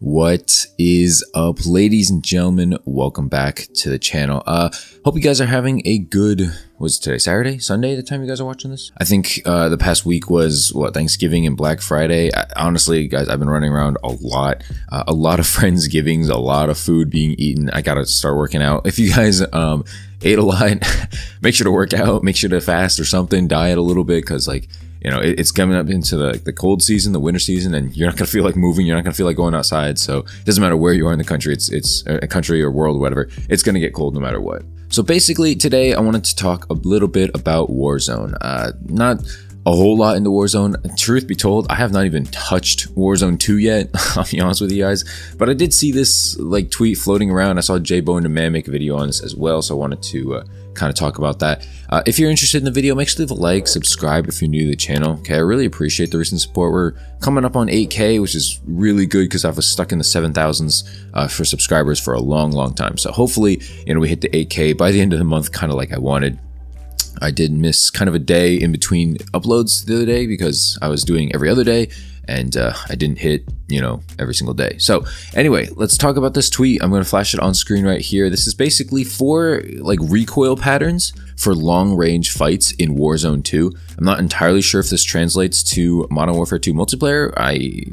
What is up, ladies and gentlemen? Welcome back to the channel. Hope you guys are having a good, was today Saturday, Sunday, the time you guys are watching this? I think the past week was what, Thanksgiving and Black Friday. Honestly guys, I've been running around a lot of Friendsgivings, a lot of food being eaten. I gotta start working out. If you guys ate a lot, make sure to work out, make sure to fast or something, diet a little bit, because like, you know, it's coming up into the cold season, the winter season, and you're not gonna feel like moving, you're not gonna feel like going outside. So it doesn't matter where you are in the country, it's a country or world, whatever, it's gonna get cold no matter what. So basically today I wanted to talk a little bit about Warzone. Not a whole lot into Warzone. Truth be told, I have not even touched Warzone 2 yet, I'll be honest with you guys. But I did see this like tweet floating around. I saw J-Bone to Man make a video on this as well, so I wanted to kind of talk about that. If you're interested in the video, make sure to leave a like, subscribe if you're new to the channel. Okay, I really appreciate the recent support. We're coming up on 8K, which is really good because I was stuck in the 7,000s for subscribers for a long time. So hopefully, you know, we hit the 8K by the end of the month, kind of like I wanted. I did miss kind of a day in between uploads the other day because I was doing every other day, and I didn't hit, you know, every single day. So anyway, let's talk about this tweet. I'm going to flash it on screen right here. This is basically for like recoil patterns for long range fights in Warzone 2. I'm not entirely sure if this translates to Modern Warfare 2 multiplayer.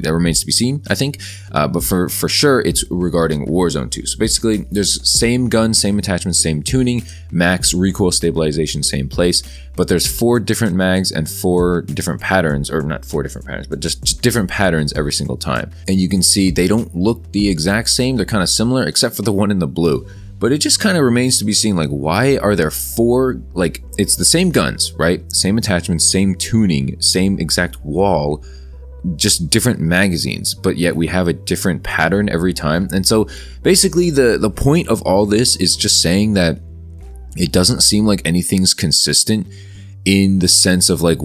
That remains to be seen, I think. But for sure, it's regarding Warzone 2. So basically, there's same gun, same attachment, same tuning, max recoil stabilization, same place. But there's four different mags and four different patterns, or not four different patterns, but just different patterns every single time. And you can see they don't look the exact same, they're kind of similar except for the one in the blue. But it just kind of remains to be seen, like, why are there four, like, it's the same guns, right, same attachments, same tuning, same exact wall, just different magazines, but yet we have a different pattern every time. And so basically the point of all this is just saying that it doesn't seem like anything's consistent, in the sense of like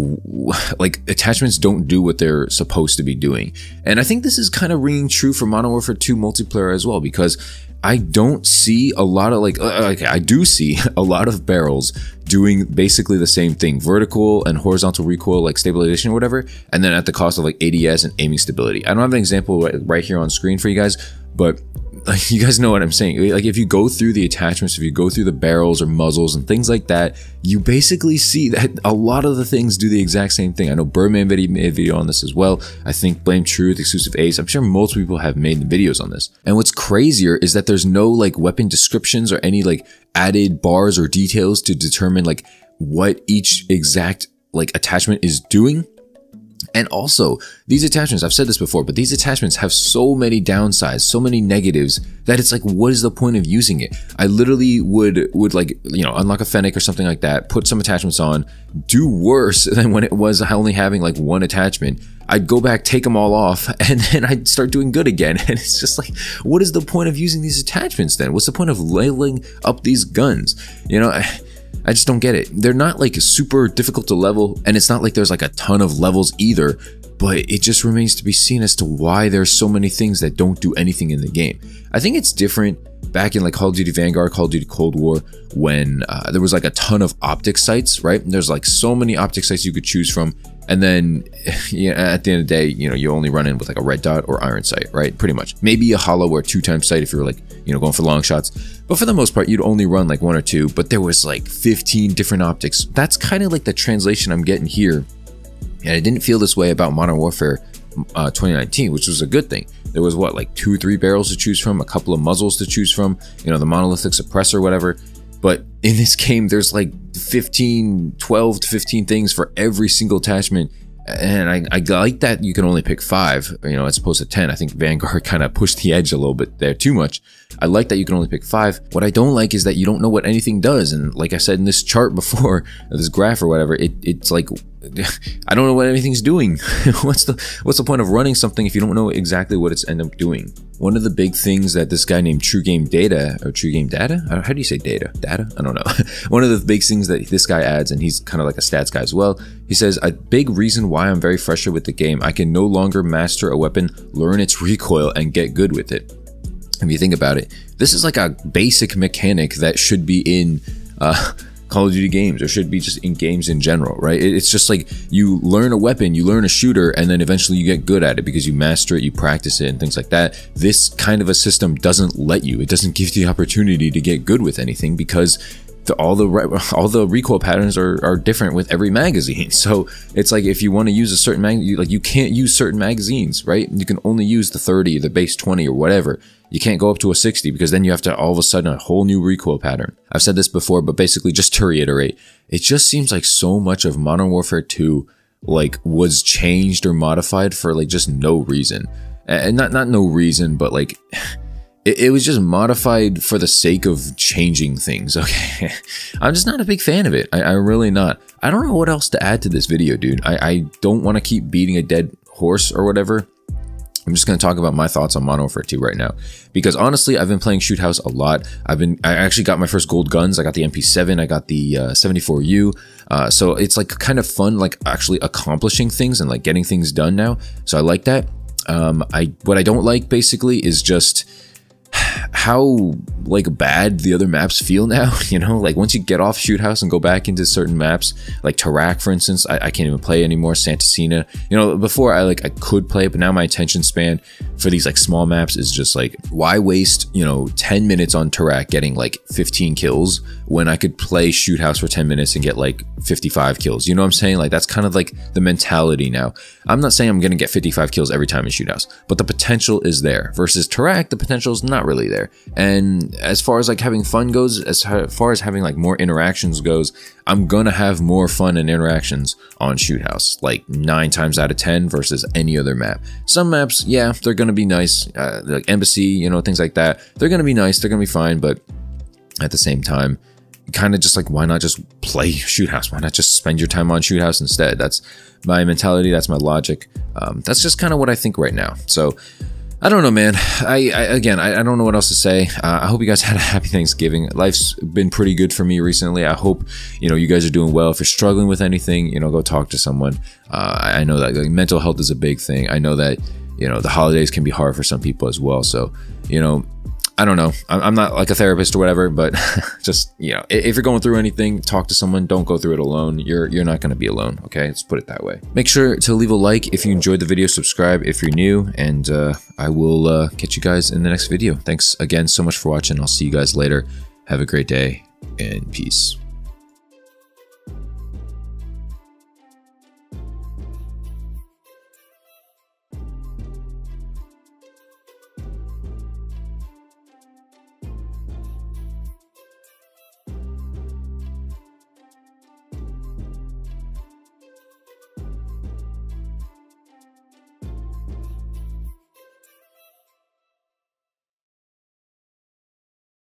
attachments don't do what they're supposed to be doing. And I think this is kind of ringing true for Modern Warfare 2 multiplayer as well, because I don't see a lot of like, okay, I do see a lot of barrels doing basically the same thing, vertical and horizontal recoil, like stabilization or whatever, and then at the cost of like ADS and aiming stability. I don't have an example right here on screen for you guys, but like, you guys know what I'm saying. Like, if you go through the attachments, if you go through the barrels or muzzles and things like that, you basically see that a lot of the things do the exact same thing. I know Birdman made a video on this as well. I think Blame Truth, Xclusive Ace, I'm sure multiple people have made the videos on this. And what's crazier is that there's no like weapon descriptions or any like added bars or details to determine like what each exact like attachment is doing. And also, these attachments, I've said this before, but these attachments have so many downsides, so many negatives, that it's like, what is the point of using it? I literally would like, you know, unlock a Fennec or something like that, put some attachments on, do worse than when it was only having like one attachment. I'd go back, take them all off, and then I'd start doing good again. And it's just like, what is the point of using these attachments then? What's the point of leveling up these guns? You know, I just don't get it. They're not like super difficult to level, and it's not like there's like a ton of levels either, but it just remains to be seen as to why there's so many things that don't do anything in the game. I think it's different back in like Call of Duty Vanguard, Call of Duty Cold War, when there was like a ton of optic sights, right? There's like so many optic sights you could choose from, and then yeah, at the end of the day, you know, you only run in with like a red dot or iron sight, right? Pretty much, maybe a hollow or two-time sight if you're like, you know, going for long shots, but for the most part you'd only run like one or two. But there was like 15 different optics. That's kind of like the translation I'm getting here, and I didn't feel this way about Modern Warfare 2019, which was a good thing. There was what, like 2 or 3 barrels to choose from, a couple of muzzles to choose from, you know, the monolithic suppressor, whatever. But in this game, there's like 12 to 15 things for every single attachment. And I like that you can only pick 5, you know, as opposed to 10. I think Vanguard kind of pushed the edge a little bit there too much. I like that you can only pick 5. What I don't like is that you don't know what anything does. And like I said in this chart before, this graph or whatever, it's like, I don't know what anything's doing. What's the point of running something if you don't know exactly what it's end up doing? One of the big things that this guy named True Game Data, how do you say data? I don't know. One of the big things that this guy adds, and he's kind of like a stats guy as well, he says, a big reason why I'm very frustrated with the game, I can no longer master a weapon, learn its recoil, and get good with it. If you think about it, this is like a basic mechanic that should be in Call of Duty games, or should be just in games in general, right? It's just like you learn a weapon, you learn a shooter, and then eventually you get good at it because you master it, you practice it, and things like that. This kind of a system doesn't let you, it doesn't give you the opportunity to get good with anything, because all the recoil patterns are different with every magazine. So it's like, if you want to use a certain magazine, like you can't use certain magazines, right? You can only use the 30, the base 20, or whatever. You can't go up to a 60, because then you have to all of a sudden a whole new recoil pattern. I've said this before, but basically just to reiterate, it just seems like so much of Modern Warfare 2 like was changed or modified for like just no reason. And not no reason, but like it was just modified for the sake of changing things, okay? I'm just not a big fan of it. I'm really not. I don't know what else to add to this video, dude. I don't want to keep beating a dead horse or whatever. I'm just going to talk about my thoughts on Modern Warfare 2 right now, because honestly, I've been playing Shoot House a lot. I actually got my first gold guns. I got the MP7, I got the 74U. So it's like kind of fun, like actually accomplishing things and like getting things done now. So I like that. What I don't like basically is just how like bad the other maps feel now, you know, like once you get off Shoot House and go back into certain maps, like Tarak, for instance, I can't even play anymore. Santa Cena, you know, before I could play it, but now my attention span for these like small maps is just like, why waste, you know, 10 minutes on Tarak getting like 15 kills when I could play Shoot House for 10 minutes and get like 55 kills, you know what I'm saying? Like that's kind of like the mentality now. I'm not saying I'm gonna get 55 kills every time in Shoot House, but the potential is there, versus Tarak, the potential is not really there. And as far as like having fun goes, as far as having like more interactions goes, I'm gonna have more fun and interactions on Shoot House like 9 times out of 10 versus any other map. Some maps, yeah, they're gonna be nice, like Embassy, you know, things like that, they're gonna be nice, they're gonna be fine, but at the same time, kind of just like, why not just play Shoot House? Why not just spend your time on Shoot House instead? That's my mentality, that's my logic. That's just kind of what I think right now. So I don't know, man. I don't know what else to say. I hope you guys had a happy Thanksgiving. Life's been pretty good for me recently. I hope, you know, you guys are doing well. If you're struggling with anything, you know, go talk to someone. I know that like, mental health is a big thing. I know that, you know, the holidays can be hard for some people as well. So, you know, I don't know. I'm not like a therapist or whatever, but just, you know, if you're going through anything, talk to someone. Don't go through it alone. You're not going to be alone. Okay, let's put it that way. Make sure to leave a like if you enjoyed the video, subscribe if you're new, and I will catch you guys in the next video. Thanks again so much for watching. I'll see you guys later. Have a great day and peace.